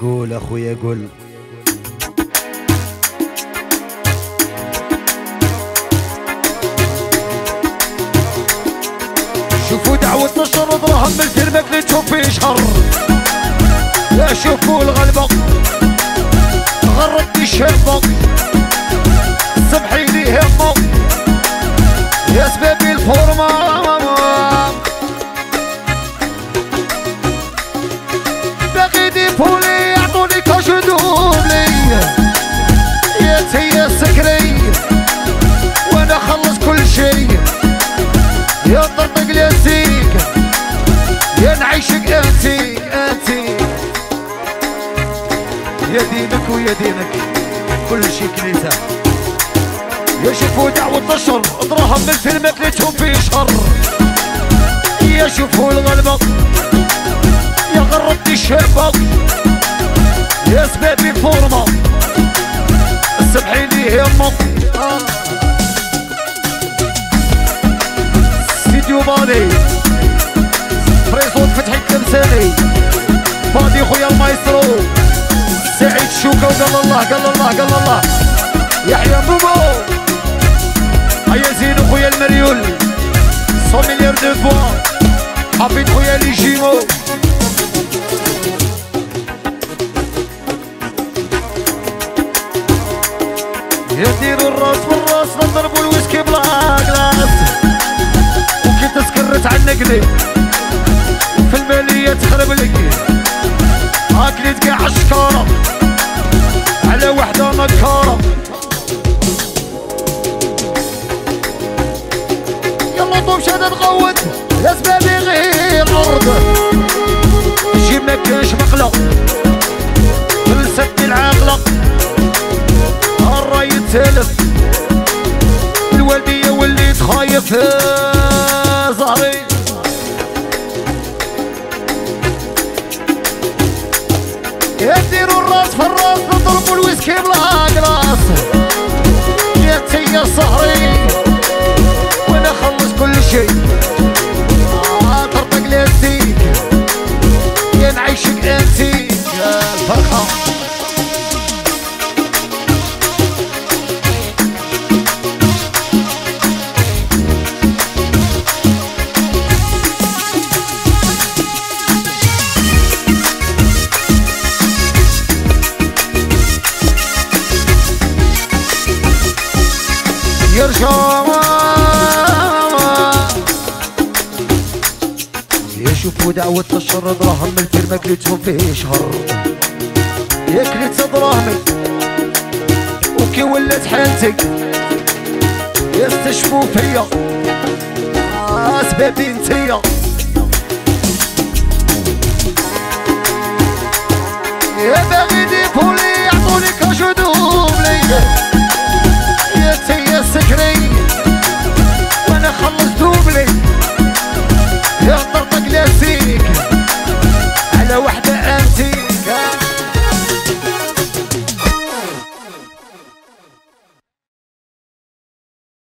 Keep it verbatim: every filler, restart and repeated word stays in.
قول اخويا قول. شوفوا دعوتنا الشرط راهم من الفيلمك اللي تشوف فيه شهر. لا شوفوا الغلبة غردتي شهمك سمحي لي همك يا سبابي الفورمة فولي يعطوني كاش دوبلي يا تيا سكري وانا خلص كل شي يا طرطق لاسيك يا نعيشك انتي انتي يا دينك ويا دينك كل شي كنيسة يا شوفوا دعوة الشر اضراهم من فيلمك ليتهم فيه شر يا شوفوا الغلبة يا غربتي شابك يا سبابي فورمة سمحي لي همك سيديو مالي فريزون فتحي التمثالي فادي خويا المايسترو سعيد شوكة وقال الله قال الله قال الله يحيى بوبو هيا زينو خويا المريول مية مليار دو فوا حبيت خويا لي جيمو يديروا الراس بالراس نضربوا الويسكي بلا كلاس وكي تسكرت عنك لي في الماليه تخرب لك اكلت كاع الشكاره على وحده نكاره يلا نضو مشات تغوت لاسبابي غير عرض الجيب ما كانش مقله لستي العاقله الراي تلف الوالدية واللي تخايف زهري يديروا الراس في الراس نضربوا الويسكي بلا كلاس يا تيا سهري وانا خلص كل شي طرطق لاسيك يا نعيشك انتي يا الفرخة يشوفوا دعوة الشر دراهم من الفيلم كليتهم فيه شهر يا كليت دراهمي وكي ولات حالتك يستشفوا فيا اسبابي انتيا يا باغي ديفولي يعطوني كاجو